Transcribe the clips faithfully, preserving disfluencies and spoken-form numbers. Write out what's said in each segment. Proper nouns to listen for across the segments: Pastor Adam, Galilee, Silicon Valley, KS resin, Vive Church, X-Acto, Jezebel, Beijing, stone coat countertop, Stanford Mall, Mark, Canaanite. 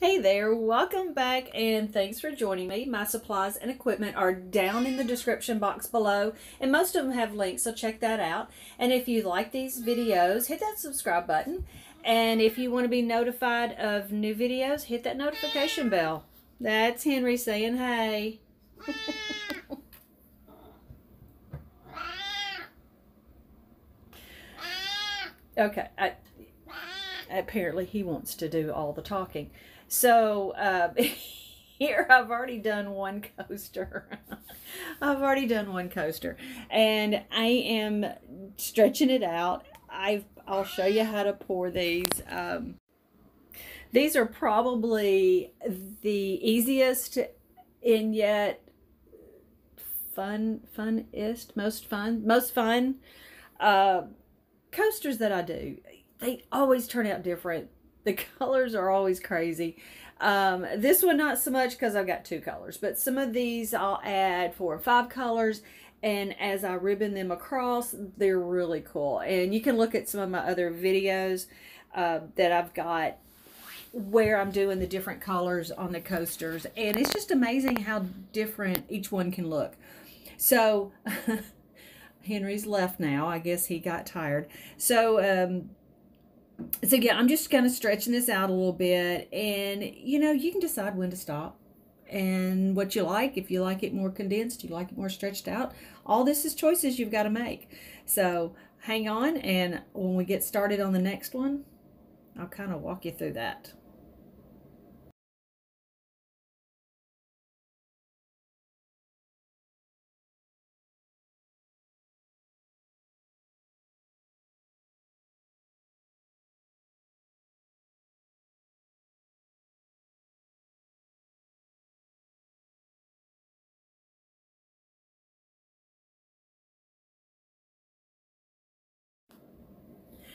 Hey there, welcome back and thanks for joining me. My supplies and equipment are down in the description box below and most of them have links, so check that out. And if you like these videos, hit that subscribe button. And if you want to be notified of new videos, hit that notification bell. That's Henry saying hey. Okay, I, apparently he wants to do all the talking. So uh, here I've already done one coaster. I've already done one coaster and I am stretching it out. I've, I'll show you how to pour these. Um, these are probably the easiest and yet fun, funest, most fun, most fun uh, coasters that I do. They always turn out different. The colors are always crazy. Um, this one not so much because I've got two colors, but some of these I'll add four or five colors, and as I ribbon them across, they're really cool. And you can look at some of my other videos uh, that I've got where I'm doing the different colors on the coasters, and it's just amazing how different each one can look. So Henry's left now. I guess he got tired. So um, So again, I'm just kind of stretching this out a little bit, and you know, you can decide when to stop and what you like. If you like it more condensed, you like it more stretched out. All this is choices you've got to make. So hang on, and when we get started on the next one, I'll kind of walk you through that.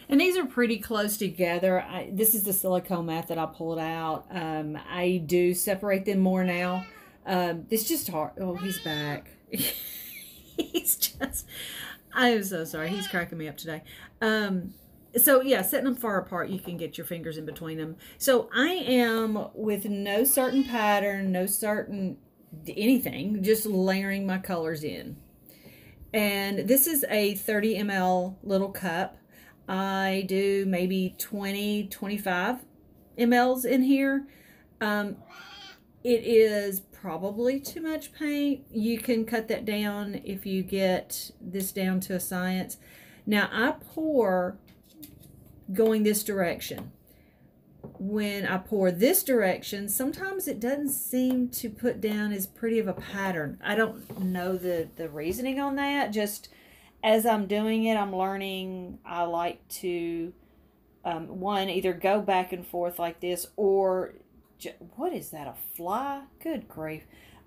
And these are pretty close together. I, this is the silicone mat that I pulled out. Um, I do separate them more now. Um, it's just hard. Oh, he's back. He's just, I am so sorry. He's cracking me up today. Um, so yeah, setting them far apart, you can get your fingers in between them. So I am with no certain pattern, no certain anything, just layering my colors in. And this is a thirty milliliter little cup. I do maybe twenty, twenty-five milliliters in here. Um, it is probably too much paint. You can cut that down if you get this down to a science. Now I pour going this direction. When I pour this direction, sometimes it doesn't seem to put down as pretty of a pattern. I don't know the, the reasoning on that, just as I'm doing it, I'm learning. I like to, um, one, either go back and forth like this, or, what is that, a fly? Good grief.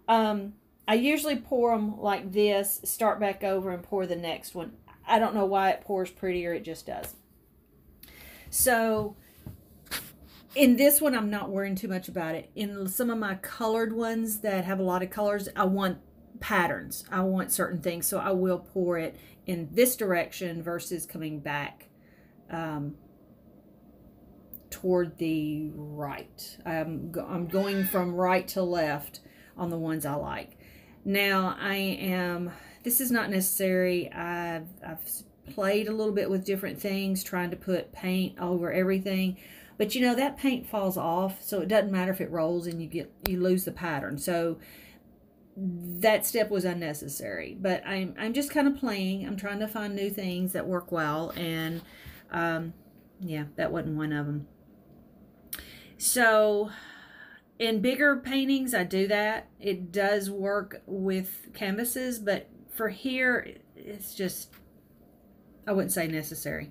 Um, I usually pour them like this, start back over and pour the next one. I don't know why it pours prettier, it just does. So, in this one, I'm not worrying too much about it. In some of my colored ones that have a lot of colors, I want patterns. I want certain things, so I will pour it in this direction versus coming back um, toward the right. I'm, I'm going from right to left on the ones I like. Now I am, this is not necessary. I've, I've played a little bit with different things, trying to put paint over everything, but you know, that paint falls off, so it doesn't matter if it rolls and you get, you lose the pattern. So that step was unnecessary, but I'm, I'm just kind of playing. I'm trying to find new things that work well, and um, yeah, that wasn't one of them. So in bigger paintings, I do that. It does work with canvases, but for here, it's just, I wouldn't say necessary.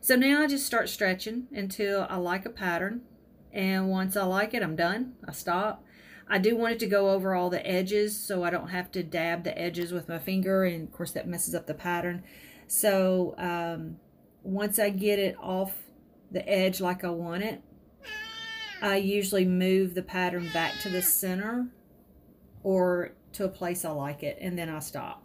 So now I just start stretching until I like a pattern, and once I like it, I'm done. I stop. I do want it to go over all the edges so I don't have to dab the edges with my finger, and of course that messes up the pattern. So um, once I get it off the edge like I want it, I usually move the pattern back to the center or to a place I like it, and then I stop.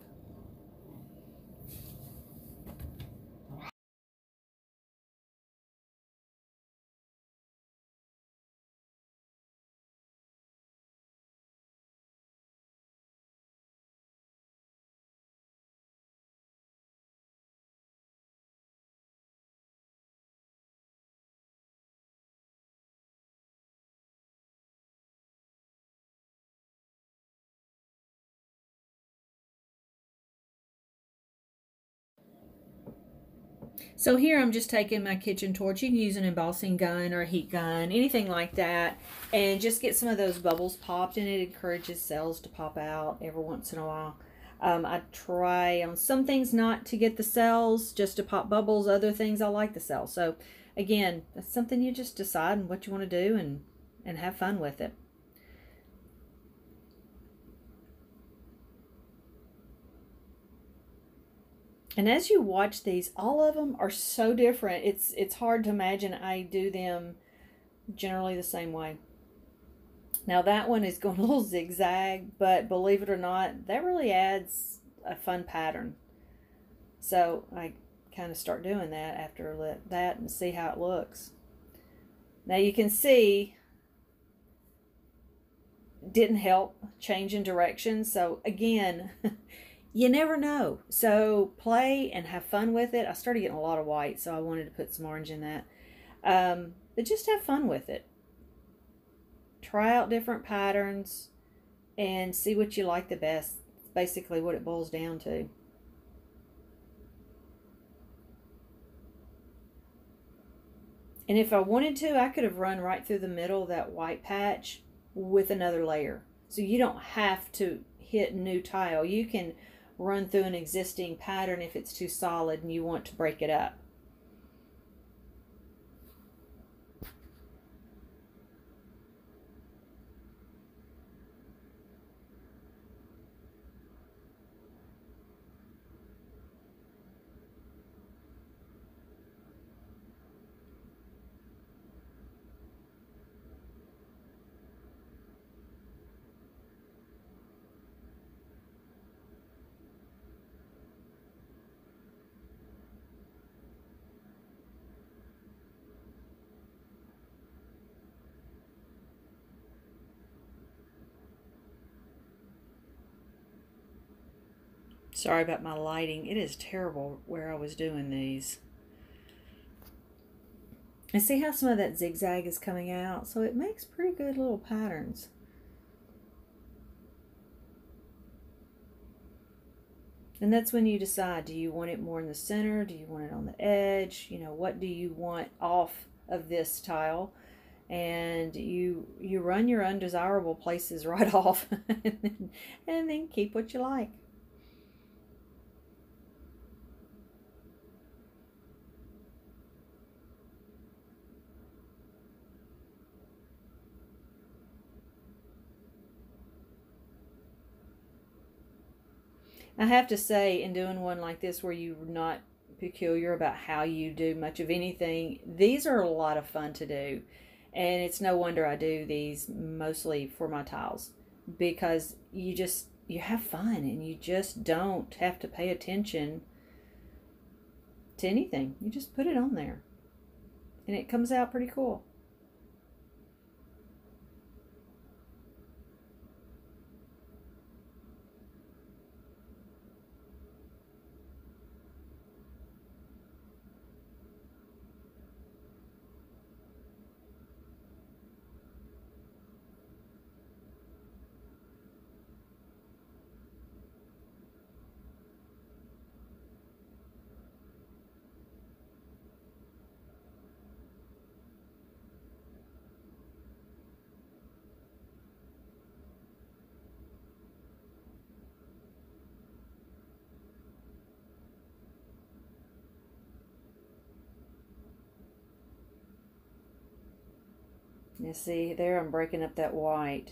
So here I'm just taking my kitchen torch. You can use an embossing gun or a heat gun, anything like that, and just get some of those bubbles popped, and it encourages cells to pop out every once in a while. Um, I try on some things not to get the cells, just to pop bubbles. Other things I like the cells. So again, that's something you just decide on what you want to do and, and have fun with it. And as you watch these, all of them are so different. It's, it's hard to imagine I do them generally the same way. Now that one is going a little zigzag, but believe it or not, that really adds a fun pattern. So I kind of start doing that after that and see how it looks. Now you can see, didn't help changing direction. So again, you never know. So play and have fun with it. I started getting a lot of white, so I wanted to put some orange in that. Um, but just have fun with it. Try out different patterns and see what you like the best. It's basically what it boils down to. And if I wanted to, I could have run right through the middle of that white patch with another layer. So you don't have to hit new tile. You can run through an existing pattern if it's too solid and you want to break it up. Sorry about my lighting. It is terrible where I was doing these. And see how some of that zigzag is coming out? So it makes pretty good little patterns. And that's when you decide, do you want it more in the center? Do you want it on the edge? You know, what do you want off of this tile? And you, you run your undesirable places right off and, then, and then keep what you like. I have to say, in doing one like this where you're not peculiar about how you do much of anything, these are a lot of fun to do. And it's no wonder I do these mostly for my tiles, because you just, you have fun and you just don't have to pay attention to anything. You just put it on there and it comes out pretty cool. You see there, I'm breaking up that white.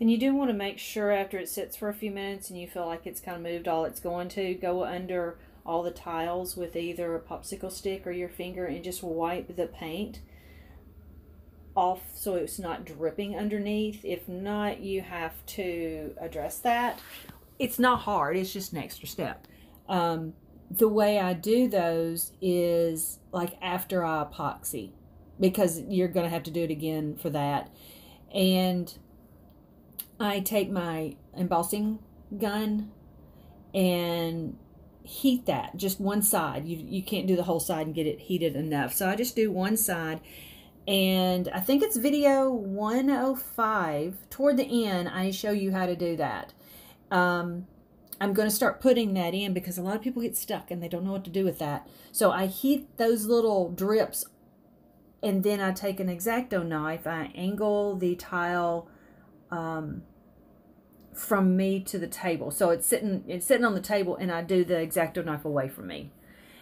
And you do want to make sure after it sits for a few minutes and you feel like it's kind of moved all it's going to, go under all the tiles with either a popsicle stick or your finger and just wipe the paint off so it's not dripping underneath. If not, you have to address that. It's not hard, it's just an extra step. Um, the way I do those is like after I epoxy, because you're going to have to do it again for that. And I take my embossing gun and heat that, just one side. You, you can't do the whole side and get it heated enough. So I just do one side. And I think it's video one oh five. Toward the end, I show you how to do that. Um, I'm going to start putting that in because a lot of people get stuck and they don't know what to do with that. So I heat those little drips and then I take an X-Acto knife. I angle the tile um, from me to the table. So it's sitting, it's sitting on the table and I do the X-Acto knife away from me.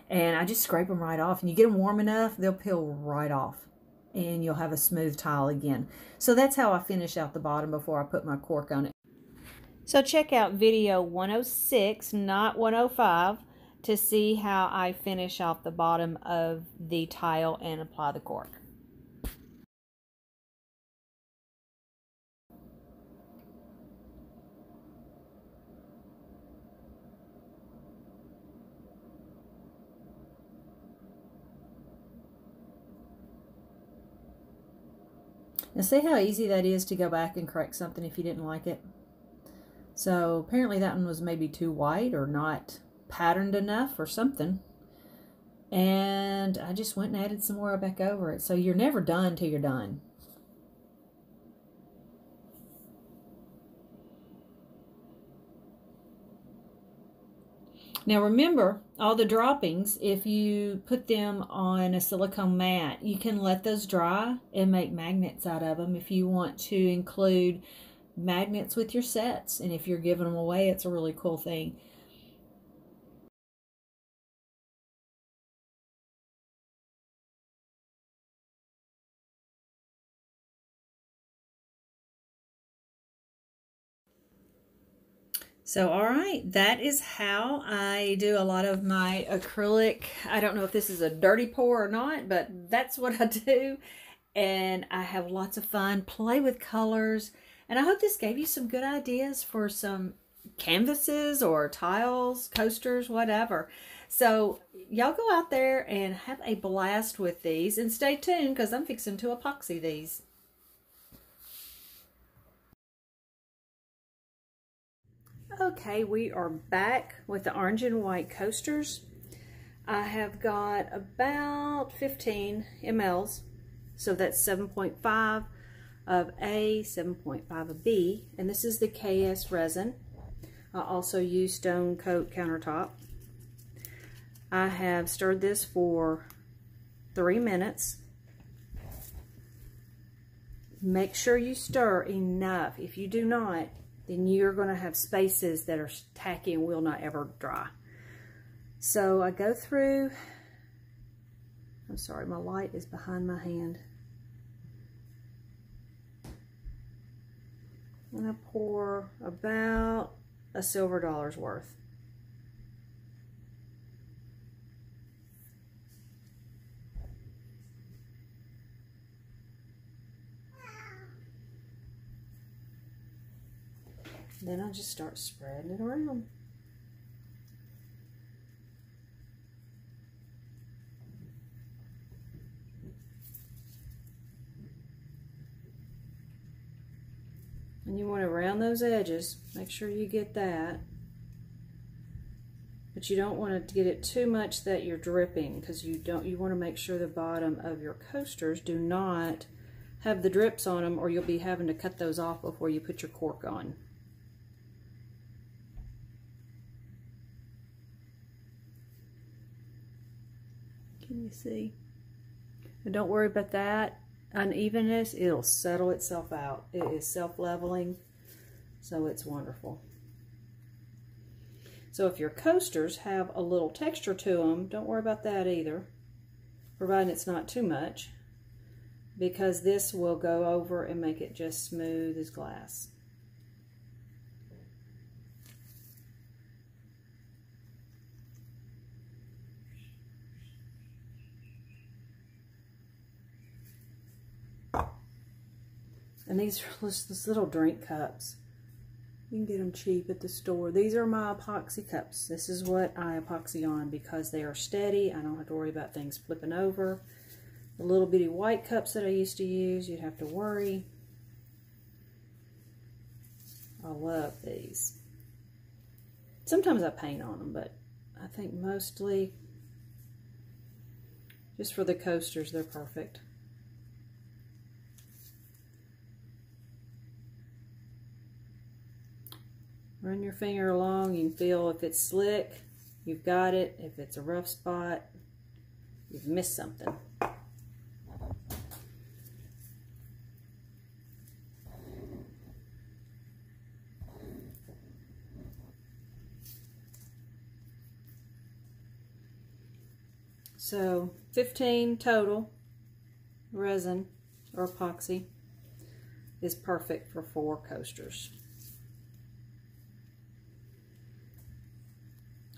And I just scrape them right off. And you get them warm enough, they'll peel right off. And you'll have a smooth tile again. So that's how I finish out the bottom before I put my cork on it. So check out video one oh six, not one oh five, to see how I finish off the bottom of the tile and apply the cork. Now see how easy that is to go back and correct something if you didn't like it? So apparently that one was maybe too white or not patterned enough or something. And I just went and added some more back over it. So you're never done till you're done. Now remember, all the droppings, if you put them on a silicone mat, you can let those dry and make magnets out of them if you want to include magnets with your sets. And if you're giving them away, it's a really cool thing. So, all right, that is how I do a lot of my acrylic. I don't know if this is a dirty pour or not, but that's what I do. And I have lots of fun, play with colors. And I hope this gave you some good ideas for some canvases or tiles, coasters, whatever. So y'all go out there and have a blast with these. And stay tuned because I'm fixing to epoxy these. Okay, we are back with the orange and white coasters. I have got about fifteen milliliters, so that's seven point five of A, seven point five of B, and this is the K S resin. I also use Stone Coat Countertop. I have stirred this for three minutes. Make sure you stir enough. If you do not, then you're going to have spaces that are tacky and will not ever dry. So I go through, I'm sorry, my light is behind my hand. And I pour about a silver dollar's worth. Then I'll just start spreading it around. And you want to round those edges. Make sure you get that. But you don't want to get it too much that you're dripping, because you don't, you want to make sure the bottom of your coasters do not have the drips on them, or you'll be having to cut those off before you put your cork on. You see, and don't worry about that unevenness, it'll settle itself out. It is self-leveling, so it's wonderful. So if your coasters have a little texture to them, don't worry about that either, providing it's not too much, because this will go over and make it just smooth as glass. And these are just these little drink cups. You can get them cheap at the store. These are my epoxy cups. This is what I epoxy on because they are steady. I don't have to worry about things flipping over. The little bitty white cups that I used to use, you'd have to worry. I love these. Sometimes I paint on them, but I think mostly just for the coasters, they're perfect. Run your finger along. You can feel if it's slick, you've got it. If it's a rough spot, you've missed something. So fifteen total resin or epoxy is perfect for four coasters.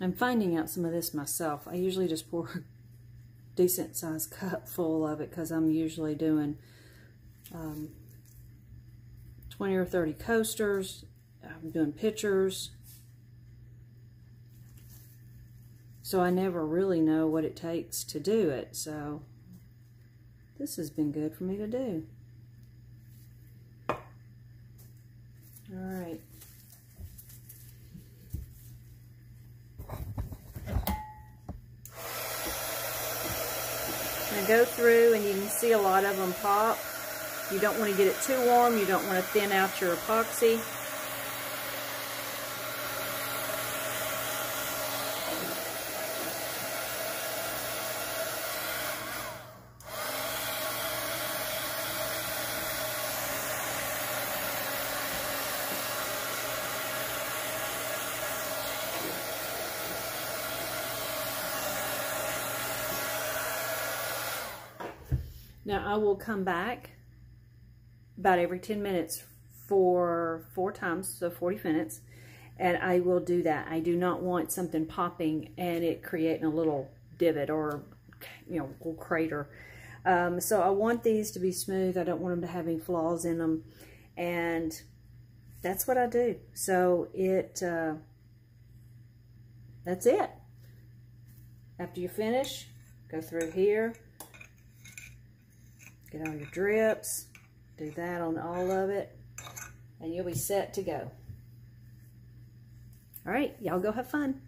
I'm finding out some of this myself. I usually just pour a decent sized cup full of it because I'm usually doing um, twenty or thirty coasters. I'm doing pictures. So I never really know what it takes to do it. So this has been good for me to do. All right. I go through and you can see a lot of them pop. You don't want to get it too warm. You don't want to thin out your epoxy. Now I will come back about every ten minutes for four times, so forty minutes, and I will do that. I do not want something popping and it creating a little divot or, you know, little crater. Um, so I want these to be smooth. I don't want them to have any flaws in them, and that's what I do. So it, uh, that's it. After you finish, go through here. Get all your drips, do that on all of it, and you'll be set to go. All right, y'all go have fun.